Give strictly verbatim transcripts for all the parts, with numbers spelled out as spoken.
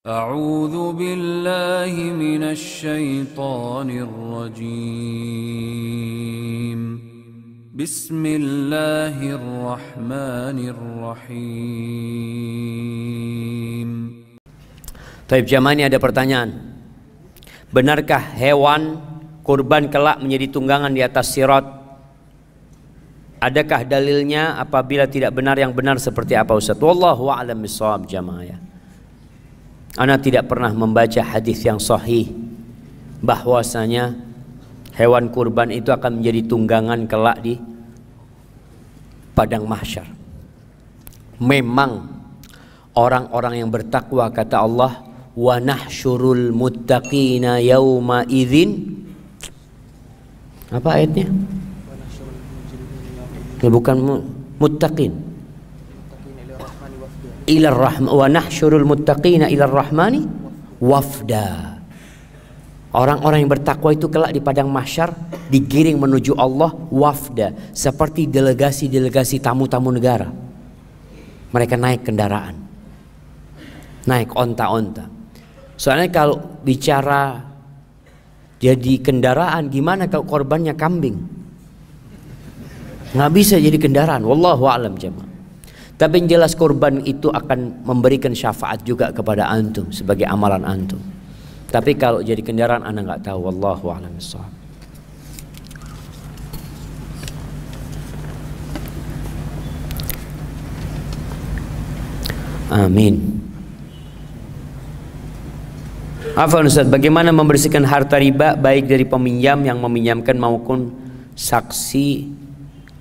A'udhu billahi minasy syaithanir rajim. Bismillahirrahmanirrahim. Taib jama'ah, ini ada pertanyaan. Benarkah hewan kurban kelak menjadi tunggangan di atas sirot? Adakah dalilnya? Apabila tidak benar, yang benar seperti apa, Ustaz? Wallahu a'lam bishawab, jamaah. Ana tidak pernah membaca hadis yang sahih bahwasanya hewan kurban itu akan menjadi tunggangan kelak di Padang Mahsyar. Memang orang-orang yang bertakwa, kata Allah, wa nahsyurul muttaqina yauma idzin. Apa ayatnya? Ya, bukan muttaqin. Ila rahma wa nahsyurul muttaqina ila rahmani wafda. Orang-orang yang bertakwa itu kelak di Padang Mahsyar digiring menuju Allah wafda, seperti delegasi-delegasi tamu-tamu negara. Mereka naik kendaraan, naik onta-onta. Soalnya kalau bicara jadi kendaraan, gimana kalau korbannya kambing? Nggak bisa jadi kendaraan. Wallahu a'lam jamaah. Tapi yang jelas kurban itu akan memberikan syafaat juga kepada antum sebagai amalan antum. Tapi kalau jadi kendaraan, anda nggak tahu. Wallahu a'lam bishawab. Amin. Afwan Ustaz, bagaimana membersihkan harta riba baik dari peminjam yang meminjamkan maupun saksi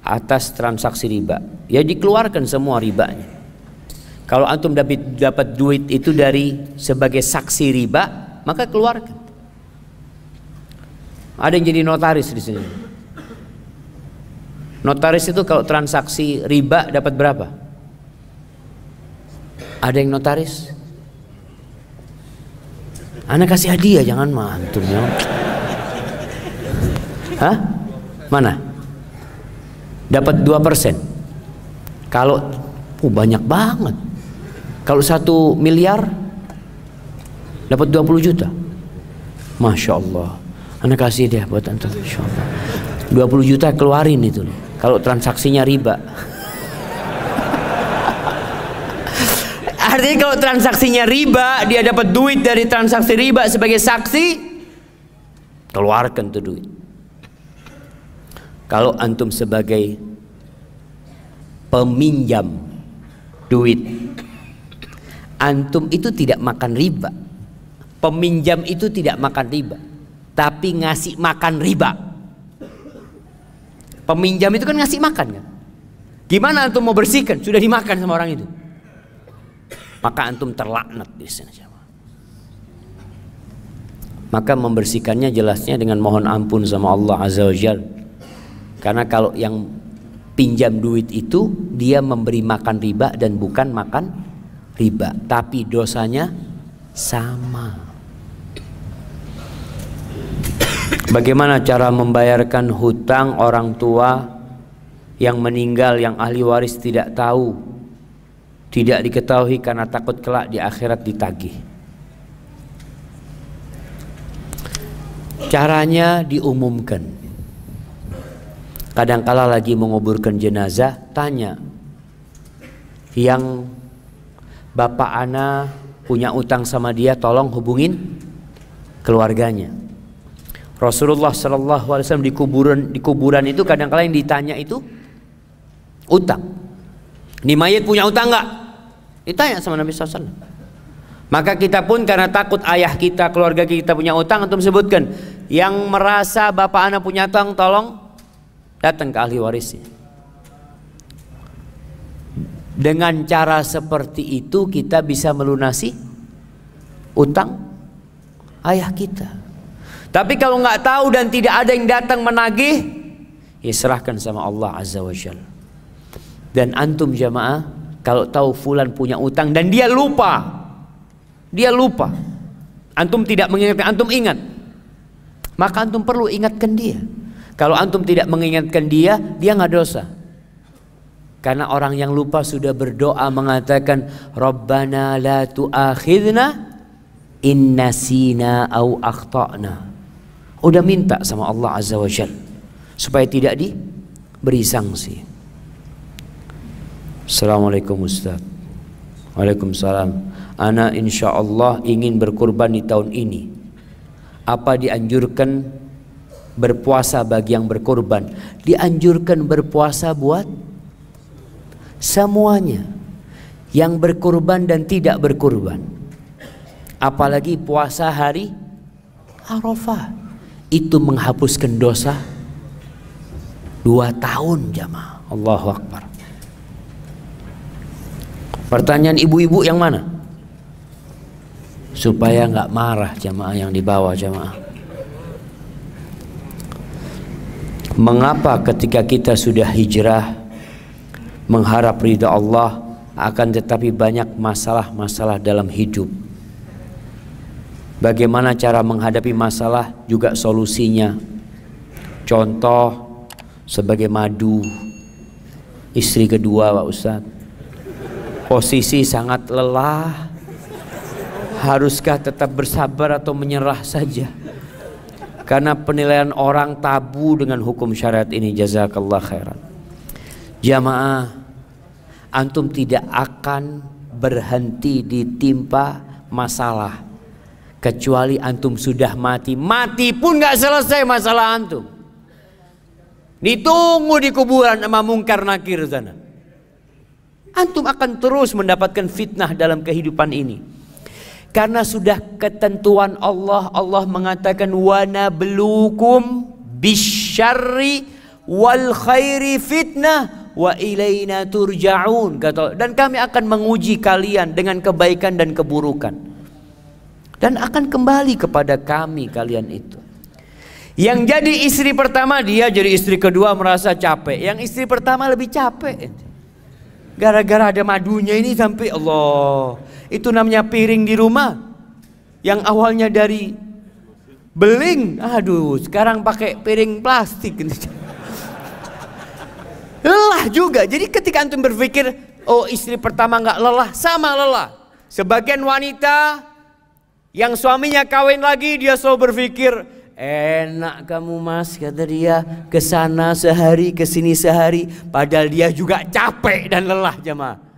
atas transaksi riba? Ya, dikeluarkan semua ribanya. Kalau antum dapat dapat duit itu dari sebagai saksi riba, maka keluarkan. Ada yang jadi notaris di sini. Notaris itu kalau transaksi riba dapat berapa? Ada yang notaris? Anak kasih hadiah, jangan mantum ya. Hah? Mana? Dapat dua persen. Kalau oh banyak banget. Kalau satu miliar dapat dua puluh juta. Masya Allah. Anda kasih deh buat antum, insyaallah. dua puluh juta keluarin itu loh. Kalau transaksinya riba. Artinya kalau transaksinya riba, dia dapat duit dari transaksi riba sebagai saksi, keluarkan tuh duit. Kalau antum sebagai peminjam duit, antum itu tidak makan riba. Peminjam itu tidak makan riba, tapi ngasih makan riba. Peminjam itu kan ngasih makan kan? Gimana antum mau bersihkan? Sudah dimakan sama orang itu. Maka antum terlaknat di sana. Maka membersihkannya jelasnya dengan mohon ampun sama Allah Azza wa Jalla. Karena kalau yang pinjam duit itu dia memberi makan riba dan bukan makan riba, tapi dosanya sama. Bagaimana cara membayarkan hutang orang tua yang meninggal, yang ahli waris tidak tahu, tidak diketahui karena takut kelak di akhirat ditagih? Caranya diumumkan. Kadangkala lagi menguburkan jenazah, tanya, yang bapak ana punya utang sama dia, tolong hubungin keluarganya. Rasulullah Sallallahu Alaihi Wasallam di kuburan di kuburan itu kadangkala yang ditanya itu utang. Ini mayat punya utang nggak? Ditanya sama Nabi Sallallahu Alaihi Wasallam. Maka kita pun karena takut ayah kita, keluarga kita punya utang, antum sebutkan, yang merasa bapak ana punya utang, tolong datang ke ahli warisnya. Dengan cara seperti itu kita bisa melunasi utang ayah kita. Tapi kalau nggak tahu dan tidak ada yang datang menagih, ya serahkan sama Allah Azza wa Jalla. Dan antum jamaah, kalau tahu fulan punya utang dan dia lupa, dia lupa, antum tidak mengingatkan, antum ingat, maka antum perlu ingatkan dia. Kalau antum tidak mengingatkan dia, dia nggak dosa. Karena orang yang lupa sudah berdoa mengatakan, Rabbana la tu'akhidzna in nasina au akhtana. Udah minta sama Allah Azza wa Jalla supaya tidak diberi sanksi. Assalamualaikum Ustaz. Waalaikumsalam. Ana insya Allah ingin berkurban di tahun ini. Apa dianjurkan berpuasa bagi yang berkorban? Dianjurkan berpuasa buat semuanya, yang berkorban dan tidak berkorban, apalagi puasa hari Arafah. Itu menghapuskan dosa dua tahun jamaah. Allahu Akbar. Pertanyaan ibu-ibu yang mana? Supaya nggak marah jamaah yang dibawa jamaah. Mengapa ketika kita sudah hijrah mengharap ridha Allah, akan tetapi banyak masalah-masalah dalam hidup? Bagaimana cara menghadapi masalah, juga solusinya? Contoh sebagai madu, istri kedua Pak Ustadz, posisi sangat lelah, haruskah tetap bersabar atau menyerah saja? Karena penilaian orang tabu dengan hukum syariat ini. Jazakallahu khairan. Jamaah, antum tidak akan berhenti ditimpa masalah kecuali antum sudah mati. Mati pun gak selesai masalah antum, ditunggu di kuburan sama mungkar nakir sana. Antum akan terus mendapatkan fitnah dalam kehidupan ini. Karena sudah ketentuan Allah, Allah mengatakan wa nabluukum bisyarri wal khairi fitnah wa ilaina turja'un. Dan kami akan menguji kalian dengan kebaikan dan keburukan, dan akan kembali kepada kami kalian itu. Yang jadi istri pertama, dia jadi istri kedua merasa capek. Yang istri pertama lebih capek, gara-gara ada madunya ini sampai Allah. Itu namanya piring di rumah yang awalnya dari beling, aduh sekarang pakai piring plastik. Lelah juga. Jadi ketika antum berpikir, oh istri pertama nggak lelah, sama lelah. Sebagian wanita yang suaminya kawin lagi, dia selalu berpikir, enak kamu mas, kata dia, kesana sehari kesini sehari, padahal dia juga capek dan lelah jemaah.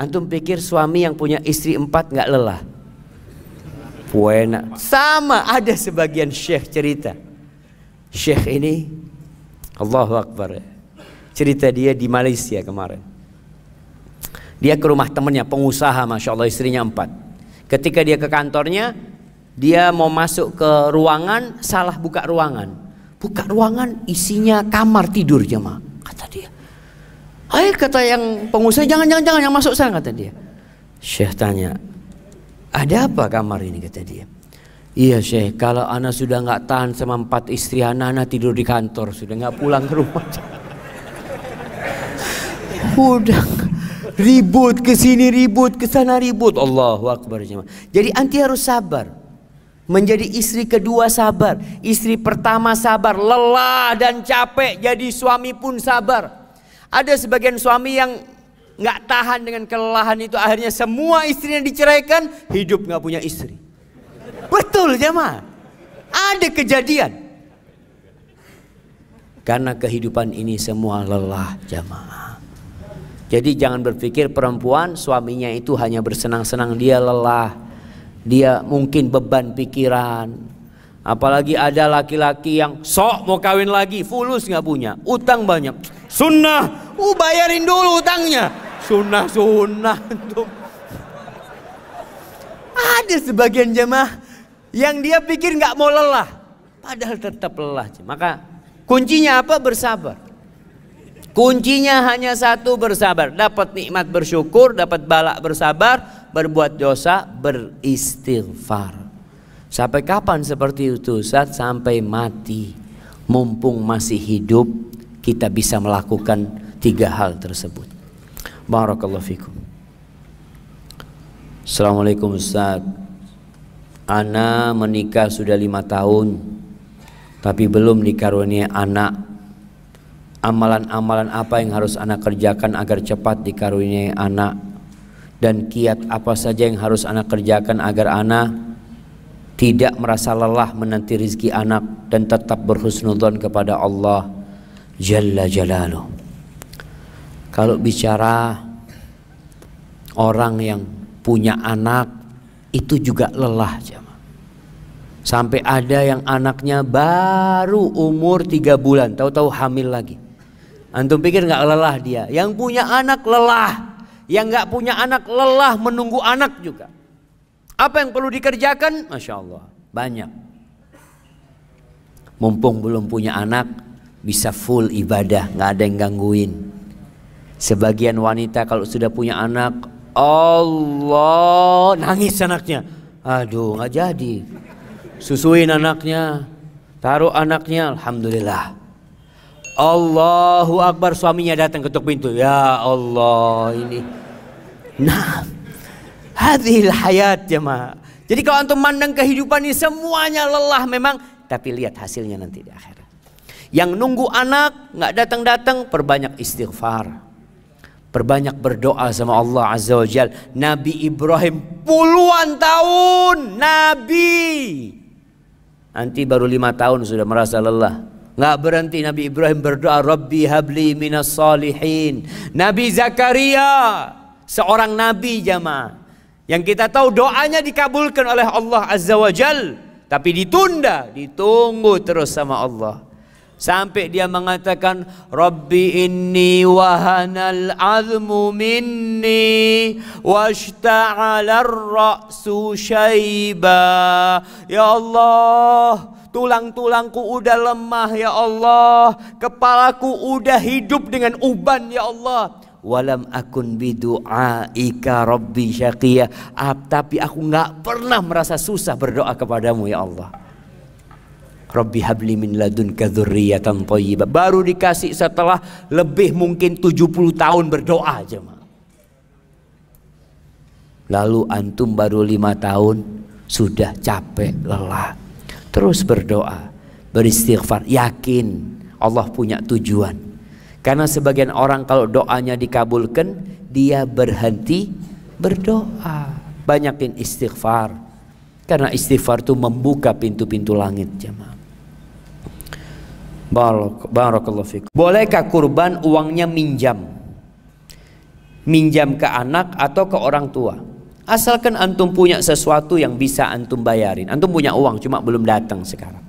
Antum pikir suami yang punya istri empat nggak lelah? Puena. Sama, ada sebagian syekh cerita. Syekh ini, Allahu Akbar, cerita dia di Malaysia kemarin. Dia ke rumah temennya, pengusaha, Masya Allah, istrinya empat. Ketika dia ke kantornya, dia mau masuk ke ruangan, salah buka ruangan. Buka ruangan, isinya kamar tidur jemaah. Kata dia, ayo, kata yang pengusaha, jangan-jangan jangan yang masuk sana, kata dia. Syekh tanya, ada apa kamar ini, kata dia. Iya Syekh, kalau ana sudah nggak tahan sama empat istri ana, ana tidur di kantor, sudah nggak pulang ke rumah. Udah ribut kesini ribut kesana ribut. Allahu Akbar jemaah. Jadi anti harus sabar. Menjadi istri kedua sabar, istri pertama sabar, lelah dan capek, jadi suami pun sabar. Ada sebagian suami yang nggak tahan dengan kelelahan itu, akhirnya semua istrinya diceraikan, hidup nggak punya istri. Betul jemaah, ada kejadian. Karena kehidupan ini semua lelah jemaah. Jadi jangan berpikir perempuan suaminya itu hanya bersenang-senang, dia lelah. Dia mungkin beban pikiran. Apalagi ada laki-laki yang sok mau kawin lagi, fulus nggak punya, utang banyak. Sunnah, uh bayarin dulu utangnya. Sunnah sunnah. Ada sebagian jemaah yang dia pikir nggak mau lelah, padahal tetap lelah. Maka kuncinya apa? Bersabar. Kuncinya hanya satu, bersabar. Dapat nikmat bersyukur, dapat balak bersabar, berbuat dosa beristighfar. Sampai kapan seperti itu Ustaz? Sampai mati. Mumpung masih hidup, kita bisa melakukan tiga hal tersebut. Barakallahu fikum. Assalamualaikum Ustaz. Ana menikah sudah lima tahun, tapi belum dikaruniai anak. Amalan-amalan apa yang harus anak kerjakan agar cepat dikaruniai anak? dan kiat apa saja yang harus anak kerjakan agar anak tidak merasa lelah menanti rizki anak dan tetap berhusnudzon kepada Allah Jalla Jalaluh. Kalau bicara orang yang punya anak itu juga lelah jemaah. Sampai ada yang anaknya baru umur tiga bulan, tahu-tahu hamil lagi. Antum pikir nggak lelah dia? Yang punya anak lelah, yang nggak punya anak lelah menunggu anak juga. Apa yang perlu dikerjakan? Masya Allah, banyak. Mumpung belum punya anak, bisa full ibadah, nggak ada yang gangguin. Sebagian wanita kalau sudah punya anak, Allah, nangis anaknya. Aduh, nggak jadi. Susuin anaknya, taruh anaknya, alhamdulillah. Allahu Akbar, suaminya datang ketuk pintu. Ya Allah, ini. Nah, hadhil hayat jemaah. Jadi kalau antum mandang kehidupan ini semuanya lelah memang, tapi lihat hasilnya nanti di akhirat. Yang nunggu anak nggak datang-datang, perbanyak istighfar. Perbanyak berdoa sama Allah Azza wa Jalla. Nabi Ibrahim puluhan tahun nabi. Nanti baru lima tahun sudah merasa lelah. Nggak berhenti Nabi Ibrahim berdoa, Rabbi habli minas salihin. Nabi Zakaria seorang nabi jamaah, yang kita tahu doanya dikabulkan oleh Allah Azza wa Jalla, tapi ditunda, ditunggu terus sama Allah. Sampai dia mengatakan, Rabbi inni wahanal azmu minni washta'alar ra'su syaiba. Ya Allah, tulang-tulangku udah lemah ya Allah, kepalaku udah hidup dengan uban ya Allah. Walam akun bidu'aika Rabbi syaqiyah. Tapi aku nggak pernah merasa susah berdoa kepadamu ya Allah. Rabbi habli min ladunka dzurriyyatan thayyibah. Baru dikasih setelah lebih mungkin tujuh puluh tahun berdoa jemaah. Lalu antum baru lima tahun sudah capek, lelah. Terus berdoa, beristighfar, yakin Allah punya tujuan. Karena sebagian orang kalau doanya dikabulkan, dia berhenti berdoa. Banyakin istighfar. Karena istighfar itu membuka pintu-pintu langit jemaah. Barakallahu fikum. Bolehkah kurban uangnya minjam? Minjam ke anak atau ke orang tua? Asalkan antum punya sesuatu yang bisa antum bayarin. Antum punya uang cuma belum datang sekarang.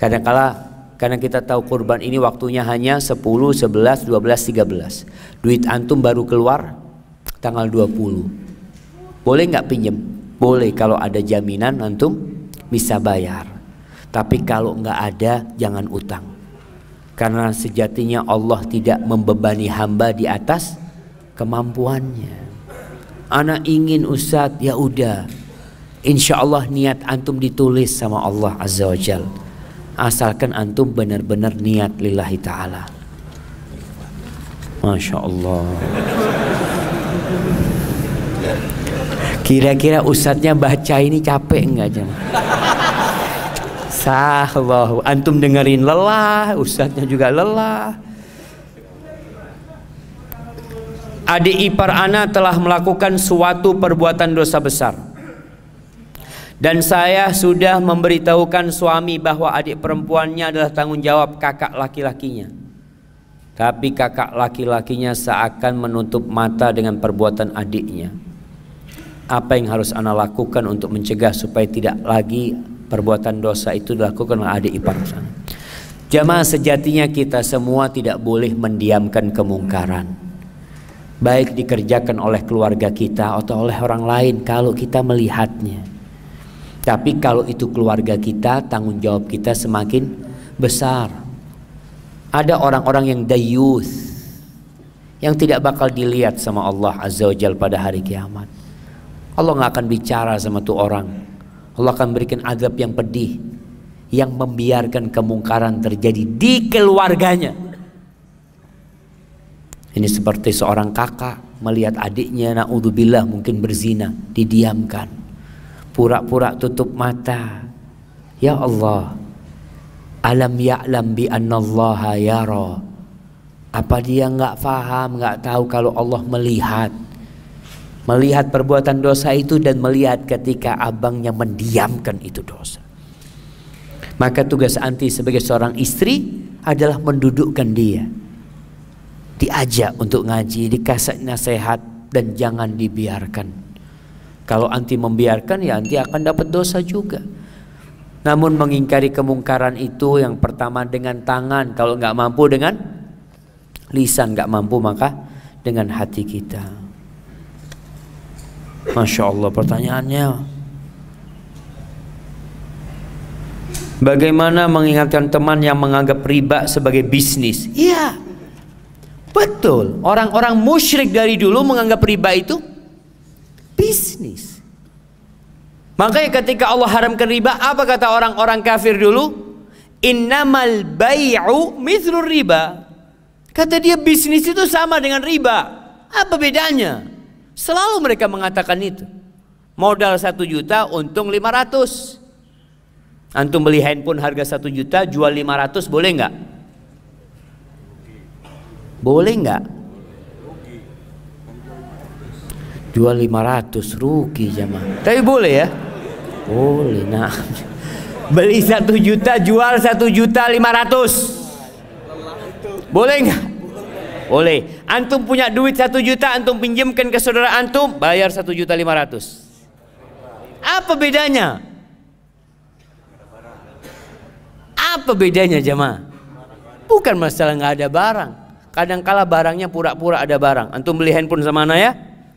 Kadang-kala karena kita tahu kurban ini waktunya hanya sepuluh, sebelas, dua belas, tiga belas. Duit antum baru keluar tanggal dua puluh. Boleh nggak pinjam? Boleh kalau ada jaminan antum bisa bayar. Tapi kalau nggak ada, jangan utang. Karena sejatinya Allah tidak membebani hamba di atas kemampuannya. Anak ingin ustadz, ya udah. Insya Allah niat antum ditulis sama Allah Azza wa Jalla. Asalkan antum benar-benar niat lillahi ta'ala. Masya Allah. Kira-kira ustadznya baca ini capek nggak jemaah? Sahabat, antum dengerin lelah, ustadznya juga lelah. Adik ipar ana telah melakukan suatu perbuatan dosa besar, dan saya sudah memberitahukan suami bahwa adik perempuannya adalah tanggung jawab kakak laki-lakinya. Tapi kakak laki-lakinya seakan menutup mata dengan perbuatan adiknya. Apa yang harus ana lakukan untuk mencegah supaya tidak lagi perbuatan dosa itu dilakukan oleh adik ipar? Jamaah, sejatinya kita semua tidak boleh mendiamkan kemungkaran, baik dikerjakan oleh keluarga kita atau oleh orang lain kalau kita melihatnya. Tapi kalau itu keluarga kita, tanggung jawab kita semakin besar. Ada orang-orang yang dayuth, yang tidak bakal dilihat sama Allah Azza wa Jalla pada hari kiamat. Allah nggak akan bicara sama tuh orang. Allah akan berikan azab yang pedih, yang membiarkan kemungkaran terjadi di keluarganya. Ini seperti seorang kakak melihat adiknya naudzubillah mungkin berzina, didiamkan, pura-pura tutup mata. Ya Allah, Alam ya'lam bi anna Allah yaro. Apa dia nggak paham, nggak tahu kalau Allah melihat? melihat perbuatan dosa itu dan melihat ketika abangnya mendiamkan itu dosa. Maka tugas anti sebagai seorang istri adalah mendudukkan dia, diajak untuk ngaji, dikasih nasihat, dan jangan dibiarkan. Kalau anti membiarkan, ya anti akan dapat dosa juga. Namun mengingkari kemungkaran itu yang pertama dengan tangan, kalau nggak mampu dengan lisan, nggak mampu maka dengan hati kita. Masya Allah, pertanyaannya bagaimana mengingatkan teman yang menganggap riba sebagai bisnis? Iya, betul. Orang-orang musyrik dari dulu menganggap riba itu bisnis. Makanya ketika Allah haramkan riba, apa kata orang-orang kafir dulu? Innamal bay'u mithrul riba. Kata dia bisnis itu sama dengan riba, apa bedanya? Selalu mereka mengatakan itu. Modal satu juta untung lima ratus. Antum beli handphone harga satu juta, jual lima ratus, boleh nggak? Boleh nggak? Jual lima ratus rugi jamaah. Tapi boleh ya? Boleh. Nah, beli satu juta, jual satu juta lima ratus. Boleh nggak? Boleh. Antum punya duit satu juta, antum pinjamkan ke saudara antum, bayar satu juta lima ratus. Apa bedanya? Apa bedanya jemaah? Bukan masalah nggak ada barang. Kadangkala barangnya pura-pura ada barang. Antum beli handphone sama mana ya?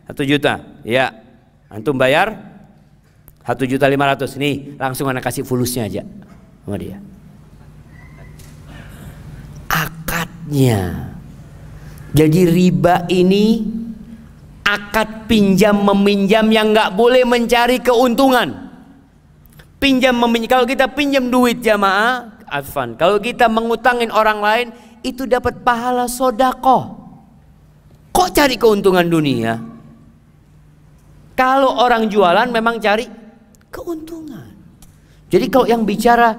satu juta. Ya. Antum bayar satu juta lima ratus. Nih, langsung anak kasih fulusnya aja sama dia. Akadnya. Jadi riba ini akad pinjam meminjam yang nggak boleh mencari keuntungan. Pinjam meminjam, kalau kita pinjam duit jamaah, Adfan, kalau kita mengutangin orang lain itu dapat pahala sodakoh. Kok cari keuntungan dunia? Kalau orang jualan memang cari keuntungan. Jadi kalau yang bicara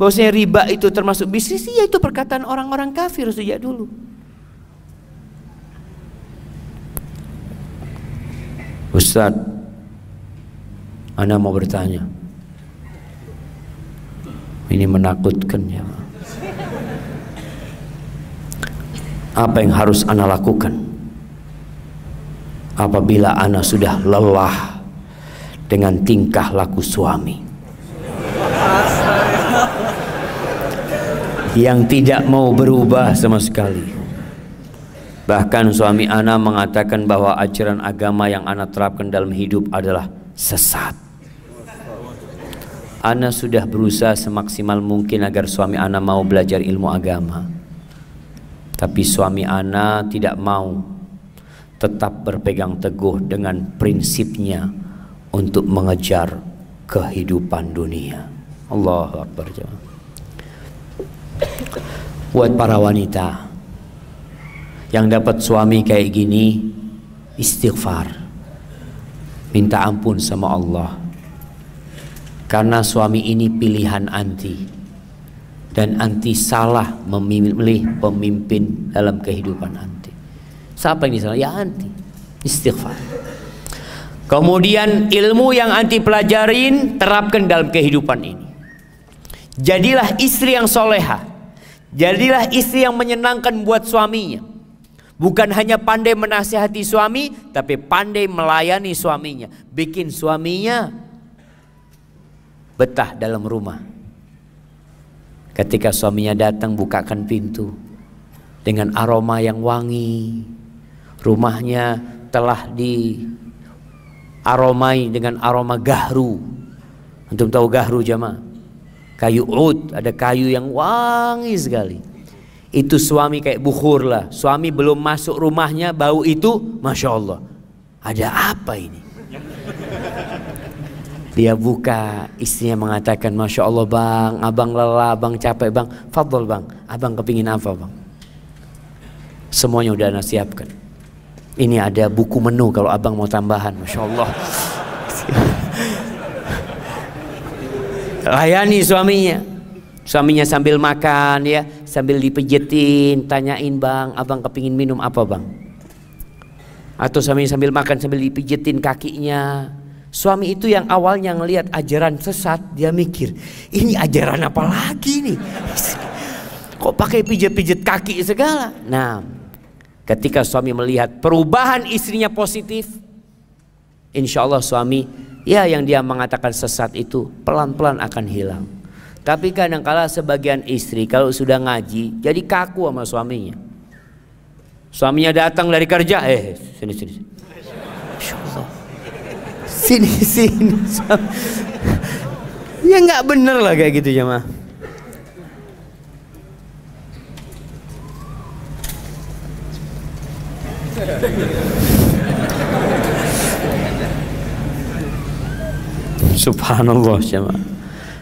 bahwasanya riba itu termasuk bisnis, ya itu perkataan orang-orang kafir sejak dulu. Ustaz, ana mau bertanya. Ini menakutkan ya. Apa yang harus ana lakukan apabila ana sudah lelah dengan tingkah laku suami yang tidak mau berubah sama sekali? Bahkan suami ana mengatakan bahwa ajaran agama yang ana terapkan dalam hidup adalah sesat. Ana sudah berusaha semaksimal mungkin agar suami ana mau belajar ilmu agama, tapi suami ana tidak mau, tetap berpegang teguh dengan prinsipnya untuk mengejar kehidupan dunia. Allahu Akbar. Buat para wanita yang dapat suami kayak gini, istighfar, minta ampun sama Allah, karena suami ini pilihan anti, dan anti salah memilih pemimpin dalam kehidupan anti. Siapa yang salah? Ya anti. Istighfar. Kemudian ilmu yang anti pelajarin terapkan dalam kehidupan ini. Jadilah istri yang soleha, jadilah istri yang menyenangkan buat suaminya. Bukan hanya pandai menasihati suami, tapi pandai melayani suaminya, bikin suaminya betah dalam rumah. Ketika suaminya datang, bukakan pintu dengan aroma yang wangi. Rumahnya telah diaromai dengan aroma gahru. Antum tahu gahru jamaah? Kayu ud, ada kayu yang wangi sekali. Itu suami kayak bukhur lah. Suami belum masuk rumahnya bau itu, Masya Allah, ada apa ini? Dia buka, istrinya mengatakan, Masya Allah bang, abang lelah, abang capek bang. Fadol bang, abang kepingin apa bang? Semuanya udah ana siapkan. Ini ada buku menu kalau abang mau tambahan. Masya Allah. Layani suaminya. Suaminya sambil makan ya, sambil dipijetin, tanyain bang, abang kepingin minum apa bang? Atau suami sambil makan sambil dipijetin kakinya. Suami itu yang awalnya ngelihat ajaran sesat, dia mikir, ini ajaran apa lagi nih? Kok pakai pijet-pijet kaki segala? Nah, ketika suami melihat perubahan istrinya positif, insya Allah suami, ya yang dia mengatakan sesat itu pelan-pelan akan hilang. Tapi kadang-kala sebagian istri kalau sudah ngaji, jadi kaku sama suaminya. Suaminya datang dari kerja, eh sini sini. Masya Allah. Sini sini ya nggak bener lah kayak gitu jamaah. Subhanallah jamaah.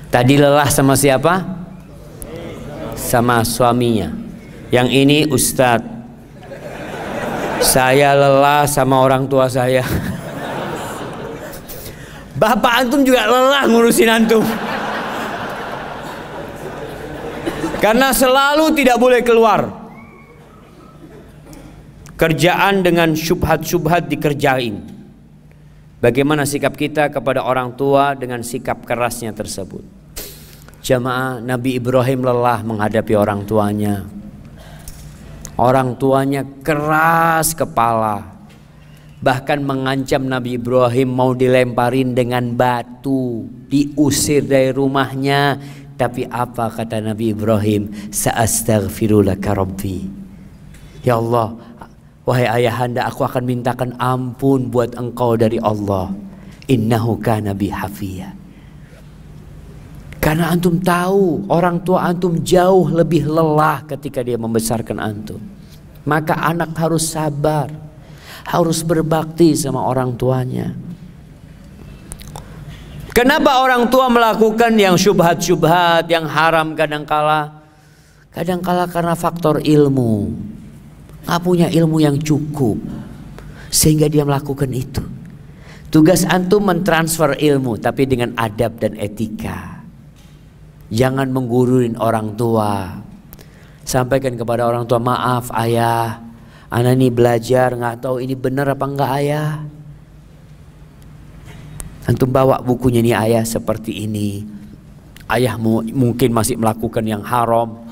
Tadi lelah sama siapa? Sama suaminya. Yang ini ustadz, saya lelah sama orang tua saya. Bapak antum juga lelah ngurusin antum. Karena selalu tidak boleh keluar. Kerjaan dengan syubhat-syubhat dikerjain. Bagaimana sikap kita kepada orang tua dengan sikap kerasnya tersebut? Jamaah, Nabi Ibrahim lelah menghadapi orang tuanya. Orang tuanya keras kepala. Bahkan mengancam Nabi Ibrahim mau dilemparin dengan batu, diusir dari rumahnya. Tapi apa kata Nabi Ibrahim? Saastaghfirulaka Rabbi. Ya Allah, wahai ayahanda, aku akan mintakan ampun buat engkau dari Allah. Innahuka Nabi Hafiyah. Karena antum tahu orang tua antum jauh lebih lelah ketika dia membesarkan antum. Maka anak harus sabar, harus berbakti sama orang tuanya. Kenapa orang tua melakukan yang syubhat-syubhat, yang haram kadangkala? Kadangkala karena faktor ilmu. Nggak punya ilmu yang cukup, sehingga dia melakukan itu. Tugas antum mentransfer ilmu, tapi dengan adab dan etika. Jangan mengguruin orang tua. Sampaikan kepada orang tua, maaf ayah, ana ini belajar, nggak tahu ini benar apa enggak ayah. Antum bawa bukunya nih ayah, seperti ini. Ayah mungkin masih melakukan yang haram,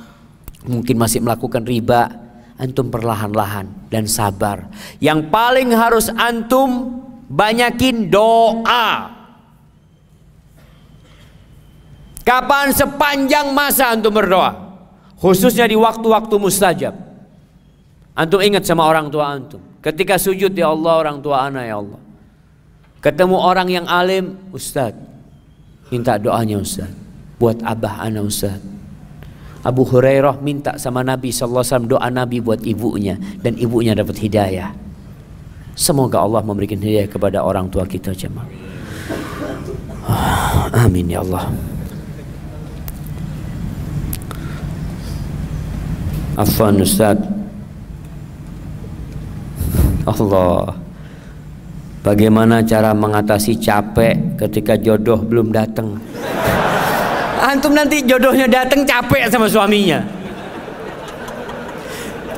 mungkin masih melakukan riba. Antum perlahan-lahan dan sabar. Yang paling harus antum banyakin doa. Kapan? Sepanjang masa antum berdoa, khususnya di waktu-waktu mustajab. Antum ingat sama orang tua antum. Ketika sujud, ya Allah orang tua ana ya Allah. Ketemu orang yang alim, ustadz, minta doanya ustadz, buat abah ana ustadz. Abu Hurairah minta sama Nabi Sallallahu Alaihi Wasallam doa Nabi buat ibunya, dan ibunya dapat hidayah. Semoga Allah memberikan hidayah kepada orang tua kita jemaah. Amin ya Allah. Afwan ustadz. Allah, bagaimana cara mengatasi capek ketika jodoh belum datang? Antum nanti jodohnya datang capek sama suaminya.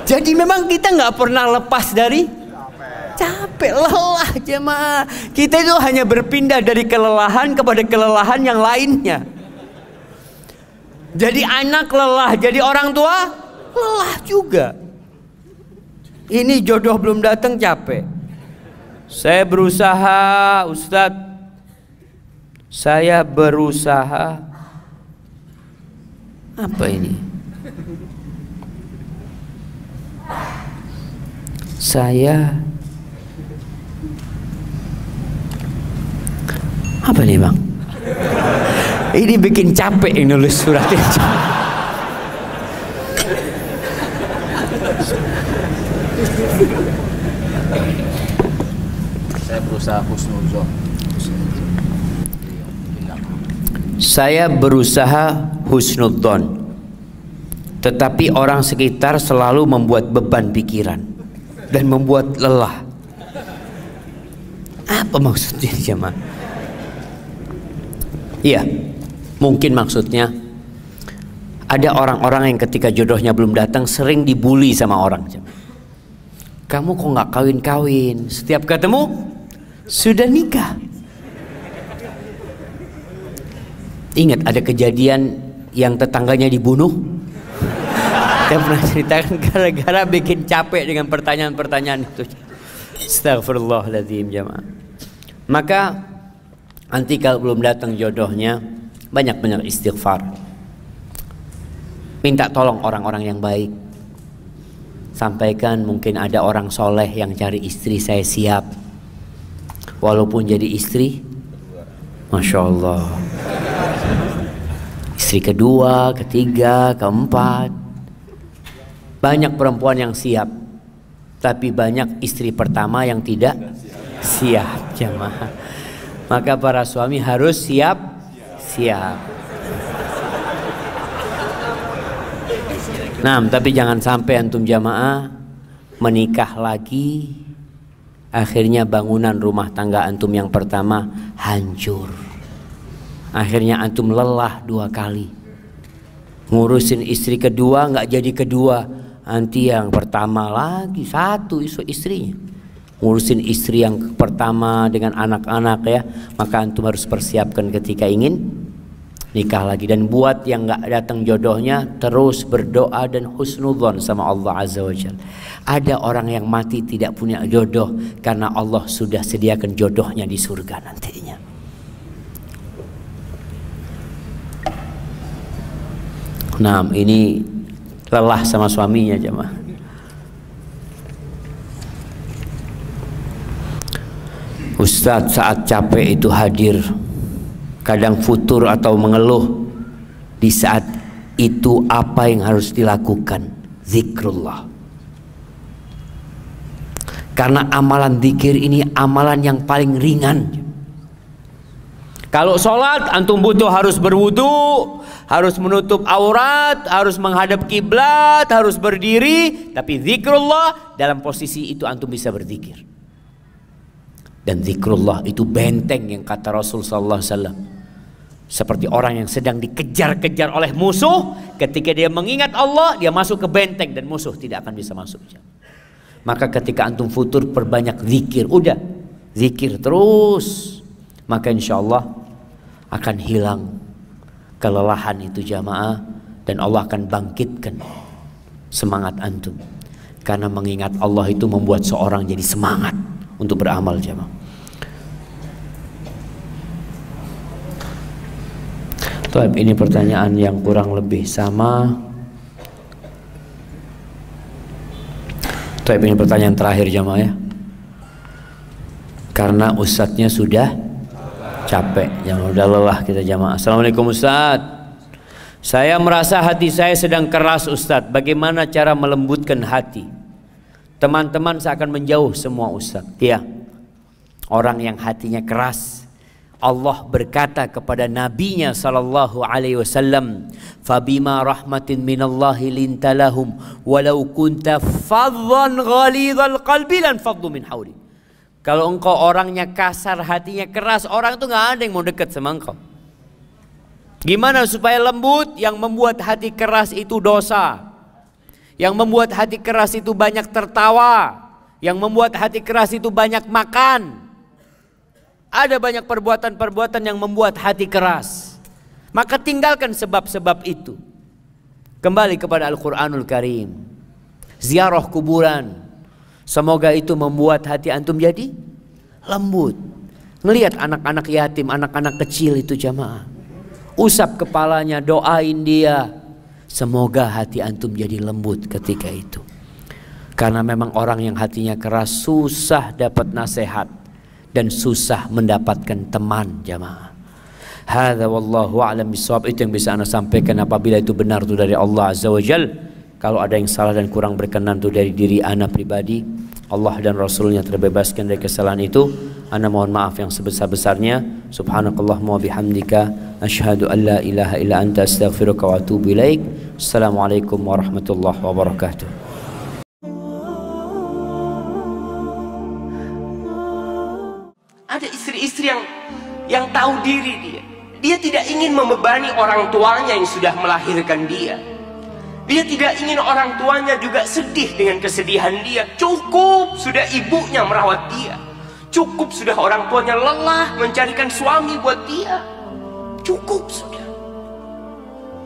Jadi memang kita nggak pernah lepas dari capek, lelah jemaah. Kita itu hanya berpindah dari kelelahan kepada kelelahan yang lainnya. Jadi anak lelah, jadi orang tua lelah juga. Ini jodoh belum datang capek. Saya berusaha Ustadz, saya berusaha. Apa ini? Saya apa nih bang? Ini bikin capek yang nulis surat itu. Saya berusaha husnuzon. Saya berusaha husnuzon, tetapi orang sekitar selalu membuat beban pikiran dan membuat lelah. Apa maksudnya jemaah? Iya, mungkin maksudnya ada orang-orang yang ketika jodohnya belum datang sering dibully sama orang. kamu kok nggak kawin-kawin, setiap ketemu sudah nikah. Ingat ada kejadian yang tetangganya dibunuh. Saya pernah ceritakan gara-gara bikin capek dengan pertanyaan-pertanyaan itu. Astagfirullahaladzim jamaah. Maka nanti kalau belum datang jodohnya, banyak-banyak istighfar. Minta tolong orang-orang yang baik. Sampaikan mungkin ada orang soleh yang cari istri, saya siap. Walaupun jadi istri, Masya Allah, istri kedua, ketiga, keempat. Banyak perempuan yang siap, tapi banyak istri pertama yang tidak siap jamaah. Maka para suami harus siap, siap. Nah, tapi jangan sampai antum jamaah menikah lagi, akhirnya bangunan rumah tangga antum yang pertama hancur. Akhirnya antum lelah dua kali, ngurusin istri kedua nggak jadi kedua, nanti yang pertama lagi satu isu istrinya. Ngurusin istri yang pertama dengan anak-anak ya, maka antum harus persiapkan ketika ingin nikah lagi. Dan buat yang nggak datang jodohnya, terus berdoa dan husnudzon sama Allah Azza wa Jalla. Ada orang yang mati tidak punya jodoh karena Allah sudah sediakan jodohnya di surga nantinya. Nah, ini lelah sama suaminya jemaah. Ustadz, saat capek itu hadir, kadang futur atau mengeluh. Di saat itu apa yang harus dilakukan? Zikrullah. Karena amalan zikir ini amalan yang paling ringan. Kalau sholat antum butuh harus berwudu, harus menutup aurat, harus menghadap kiblat, harus berdiri. Tapi zikrullah, dalam posisi itu antum bisa berzikir. Dan zikrullah itu benteng yang kata Rasul Sallallahu Alaihi Wasallam. Seperti orang yang sedang dikejar-kejar oleh musuh, ketika dia mengingat Allah, dia masuk ke benteng dan musuh tidak akan bisa masuk. Maka ketika antum futur perbanyak zikir, udah zikir terus, maka insya Allah akan hilang kelelahan itu jamaah, dan Allah akan bangkitkan semangat antum. Karena mengingat Allah itu membuat seorang jadi semangat untuk beramal jemaah. Taib, ini pertanyaan yang kurang lebih sama. Taib, ini pertanyaan terakhir jemaah ya. Karena ustadznya sudah capek, jangan udah lelah kita jemaah. Assalamualaikum ustadz. Saya merasa hati saya sedang keras ustadz. Bagaimana cara melembutkan hati? Teman-teman seakan menjauh semua ustaz. Ya, orang yang hatinya keras. Allah berkata kepada nabinya Sallallahu Alaihi Wasallam, "Fabima rahmatin minallahi lintalahum, walau kunta fadhan ghalidhal qalbi lan faddu min hawli." Kalau engkau orangnya kasar, hatinya keras, orang tuh nggak ada yang mau dekat sama engkau. Gimana supaya lembut? Yang membuat hati keras itu dosa. Yang membuat hati keras itu banyak tertawa. Yang membuat hati keras itu banyak makan. Ada banyak perbuatan-perbuatan yang membuat hati keras. Maka tinggalkan sebab-sebab itu. Kembali kepada Al-Quranul Karim. Ziarah kuburan. Semoga itu membuat hati antum jadi lembut. Ngelihat anak-anak yatim, anak-anak kecil itu jamaah. Usap kepalanya, doain dia. Semoga hati antum jadi lembut ketika itu. Karena memang orang yang hatinya keras susah dapat nasihat dan susah mendapatkan teman jamaah. Hadza wallahu a'lam bissawab, itu yang bisa Anda sampaikan. Apabila itu benar itu dari Allah Azza wa Jalla. Kalau ada yang salah dan kurang berkenan itu dari diri Anda pribadi. Allah dan Rasulnya terbebaskan dari kesalahan itu. Anda mohon maaf yang sebesar-besarnya. Subhanallahumma wa bihamdika, asyhadu alla ilaha illa anta, astaghfiruka wa atubu ilaika. Assalamualaikum warahmatullahi wabarakatuh. Ada istri-istri yang yang tahu diri dia. Dia tidak ingin membebani orang tuanya yang sudah melahirkan dia. Dia tidak ingin orang tuanya juga sedih dengan kesedihan dia. Cukup sudah ibunya merawat dia. Cukup sudah orang tuanya lelah mencarikan suami buat dia. Cukup sudah.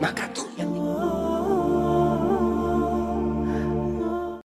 Maka tuh yang